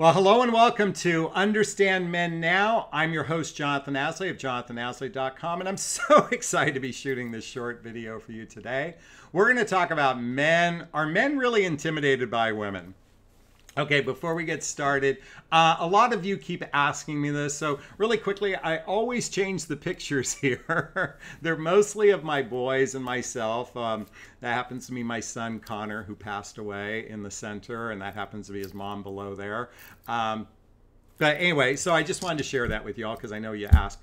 Well, hello and welcome to Understand Men Now. I'm your host, Jonathan Aslay of JonathanAslay.com, and I'm so excited to be shooting this short video for you today. We're going to talk about men. Are men really intimidated by women? Okay, before we get started, a lot of you keep asking me this, so really quickly, I always change the pictures here. They're mostly of my boys and myself. That happens to be my son, Connor, who passed away in the center, and that happens to be his mom below there. But anyway, so I just wanted to share that with y'all because I know you ask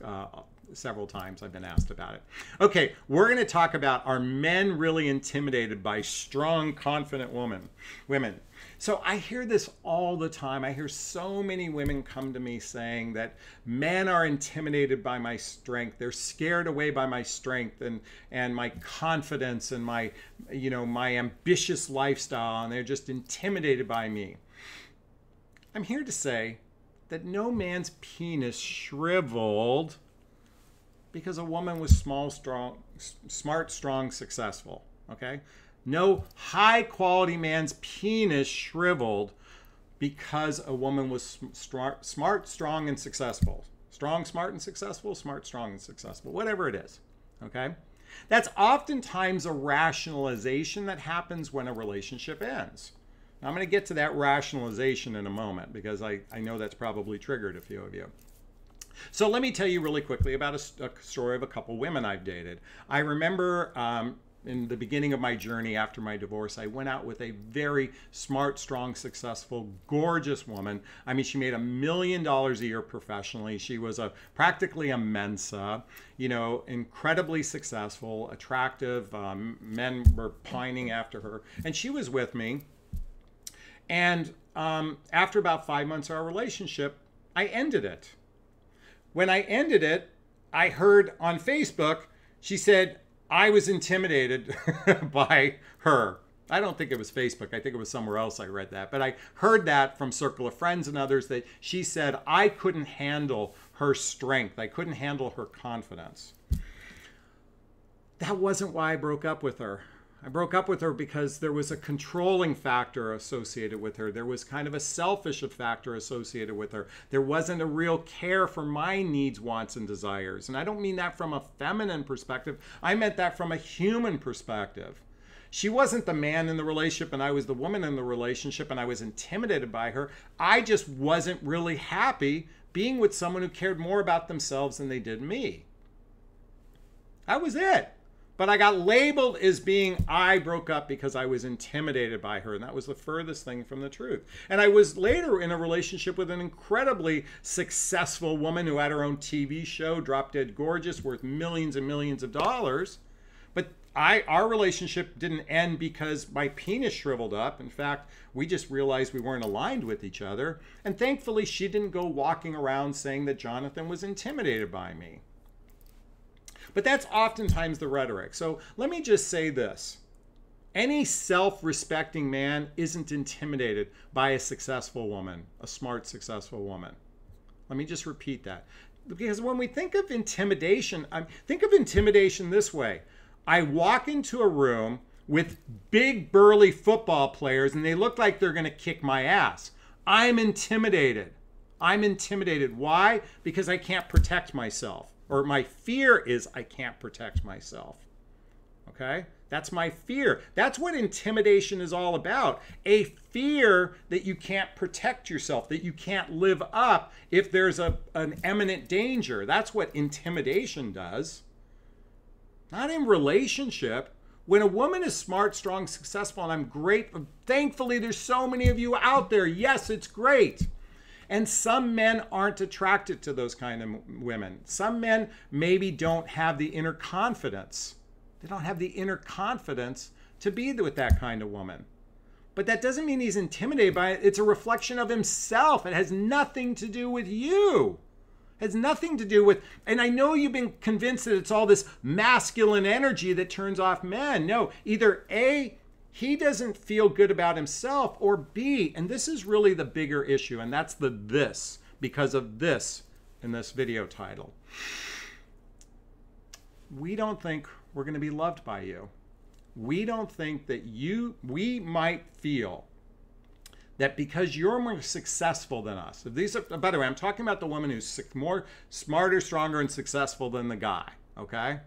several times. I've been asked about it. Okay, we're going to talk about, are men really intimidated by strong, confident women? So I hear this all the time. I hear so many women come to me saying that men are intimidated by my strength. They're scared away by my strength and my confidence and my, you know, my ambitious lifestyle, and they're just intimidated by me. I'm here to say that no man's penis shriveled because a woman was small, strong, smart, strong, successful, okay? No high-quality man's penis shriveled because a woman was smart, strong, and successful. Strong, smart, and successful. Smart, strong, and successful. Whatever it is, okay? That's oftentimes a rationalization that happens when a relationship ends. Now, I'm going to get to that rationalization in a moment because I know that's probably triggered a few of you. So let me tell you really quickly about a story of a couple women I've dated. I remember in the beginning of my journey after my divorce, I went out with a very smart, strong, successful, gorgeous woman. I mean, she made $1 million a year professionally. She was practically a Mensa, you know, incredibly successful, attractive. Men were pining after her. And she was with me. And after about 5 months of our relationship, I ended it. When I ended it, I heard on Facebook, she said, I was intimidated by her. I don't think it was Facebook. I think it was somewhere else I read that. But I heard that from Circle of Friends and others that she said, I couldn't handle her strength. I couldn't handle her confidence. That wasn't why I broke up with her. I broke up with her because there was a controlling factor associated with her. There was kind of a selfish factor associated with her. There wasn't a real care for my needs, wants, and desires. And I don't mean that from a feminine perspective. I meant that from a human perspective. She wasn't the man in the relationship and I was the woman in the relationship and I was intimidated by her. I just wasn't really happy being with someone who cared more about themselves than they did me. That was it. But I got labeled as being, I broke up because I was intimidated by her. And that was the furthest thing from the truth. And I was later in a relationship with an incredibly successful woman who had her own TV show, Drop Dead Gorgeous, worth millions and millions of dollars. But our relationship didn't end because my penis shriveled up. In fact, we just realized we weren't aligned with each other. And thankfully, she didn't go walking around saying that Jonathan was intimidated by me. But that's oftentimes the rhetoric. So let me just say this. Any self-respecting man isn't intimidated by a successful woman, a smart, successful woman. Let me just repeat that. Because when we think of intimidation, think of intimidation this way. I walk into a room with big, burly football players, and they look like they're going to kick my ass. I'm intimidated. I'm intimidated. Why? Because I can't protect myself. Or my fear is I can't protect myself, okay? That's my fear. That's what intimidation is all about. A fear that you can't protect yourself, that you can't live up if there's an imminent danger. That's what intimidation does. Not in relationship. When a woman is smart, strong, successful, and I'm great, thankfully there's so many of you out there. Yes, it's great. And some men aren't attracted to those kind of women. Some men maybe don't have the inner confidence. They don't have the inner confidence to be with that kind of woman. But that doesn't mean he's intimidated by it. It's a reflection of himself. It has nothing to do with you. It has nothing to do with, and I know you've been convinced that it's all this masculine energy that turns off men. No, either A, he doesn't feel good about himself, or B, and this is really the bigger issue, and that's the this, because of this in this video title. We don't think we're going to be loved by you. We don't think that we might feel that because you're more successful than us, if these are, by the way, I'm talking about the woman who's more smarter, stronger, and successful than the guy, okay?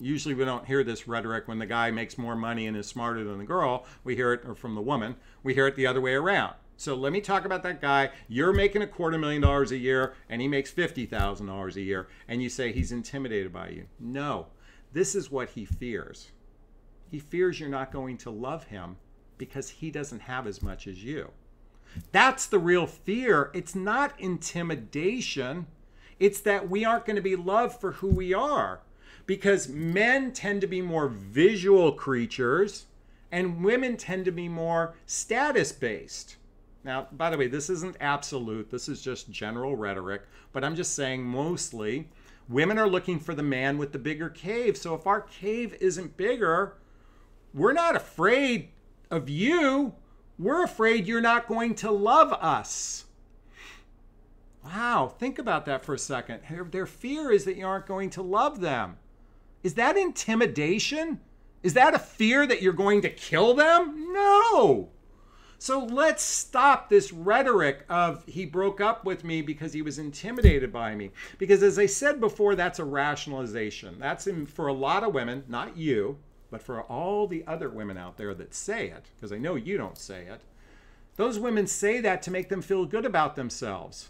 Usually we don't hear this rhetoric when the guy makes more money and is smarter than the girl. We hear it, or from the woman, we hear it the other way around. So let me talk about that guy. You're making $250,000 a year and he makes $50,000 a year, and you say he's intimidated by you. No, this is what he fears. He fears you're not going to love him because he doesn't have as much as you. That's the real fear. It's not intimidation. It's that we aren't going to be loved for who we are, because men tend to be more visual creatures and women tend to be more status-based. Now, by the way, this isn't absolute. This is just general rhetoric, but I'm just saying mostly women are looking for the man with the bigger cave. So if our cave isn't bigger, we're not afraid of you. We're afraid you're not going to love us. Wow, think about that for a second. Their fear is that you aren't going to love them. Is that intimidation? Is that a fear that you're going to kill them? No. So let's stop this rhetoric of he broke up with me because he was intimidated by me. Because as I said before, that's a rationalization. That's for a lot of women, not you, but for all the other women out there that say it, because I know you don't say it. Those women say that to make them feel good about themselves.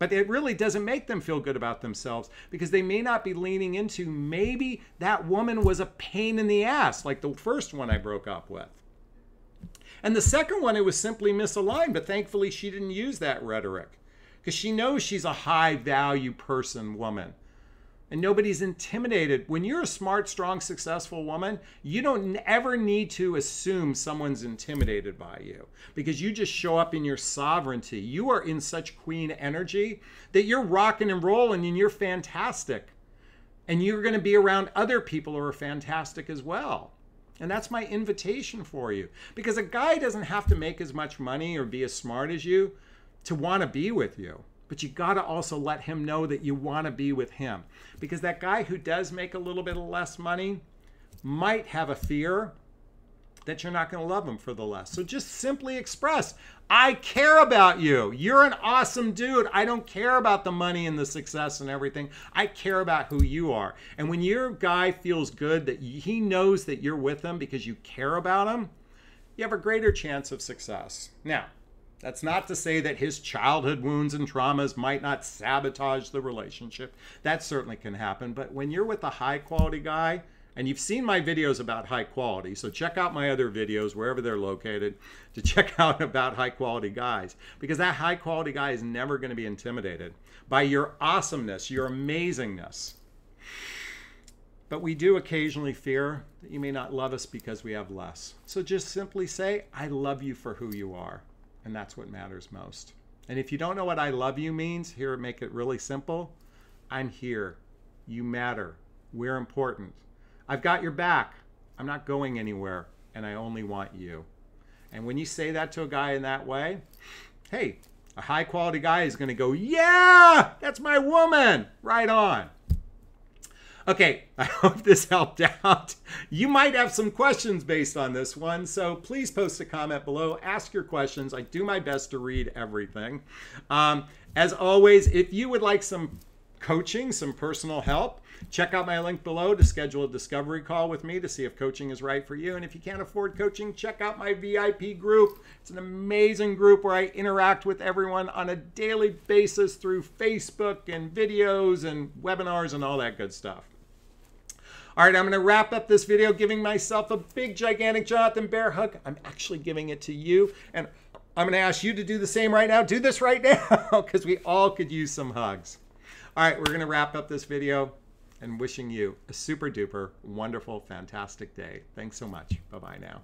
But it really doesn't make them feel good about themselves, because they may not be leaning into maybe that woman was a pain in the ass, like the first one I broke up with. And the second one, it was simply misaligned, but thankfully she didn't use that rhetoric because she knows she's a high value person, woman, and nobody's intimidated. When you're a smart, strong, successful woman, you don't ever need to assume someone's intimidated by you, because you just show up in your sovereignty. You are in such queen energy that you're rocking and rolling and you're fantastic, and you're going to be around other people who are fantastic as well. And that's my invitation for you, because a guy doesn't have to make as much money or be as smart as you to want to be with you. But you got to also let him know that you want to be with him, because that guy who does make a little bit less money might have a fear that you're not going to love him for the less. So just simply express, I care about you. You're an awesome dude. I don't care about the money and the success and everything. I care about who you are. And when your guy feels good that he knows that you're with him because you care about him, you have a greater chance of success. Now, that's not to say that his childhood wounds and traumas might not sabotage the relationship. That certainly can happen. But when you're with a high quality guy, and you've seen my videos about high quality, so check out my other videos, wherever they're located, to check out about high quality guys, because that high quality guy is never going to be intimidated by your awesomeness, your amazingness. But we do occasionally fear that you may not love us because we have less. So just simply say, I love you for who you are. And that's what matters most. And if you don't know what I love you means, here, make it really simple. I'm here. You matter. We're important. I've got your back. I'm not going anywhere, and I only want you. And when you say that to a guy in that way, hey, a high quality guy is going to go, yeah, that's my woman. Right on. Okay, I hope this helped out. You might have some questions based on this one, so please post a comment below. Ask your questions. I do my best to read everything. As always, if you would like some coaching, some personal help, check out my link below to schedule a discovery call with me to see if coaching is right for you. And if you can't afford coaching, check out my VIP group. It's an amazing group where I interact with everyone on a daily basis through Facebook and videos and webinars and all that good stuff. All right, I'm going to wrap up this video giving myself a big, gigantic Jonathan bear hug. I'm actually giving it to you, and I'm going to ask you to do the same right now. Do this right now, because we all could use some hugs. All right, we're going to wrap up this video, and wishing you a super duper wonderful, fantastic day. Thanks so much. Bye-bye now.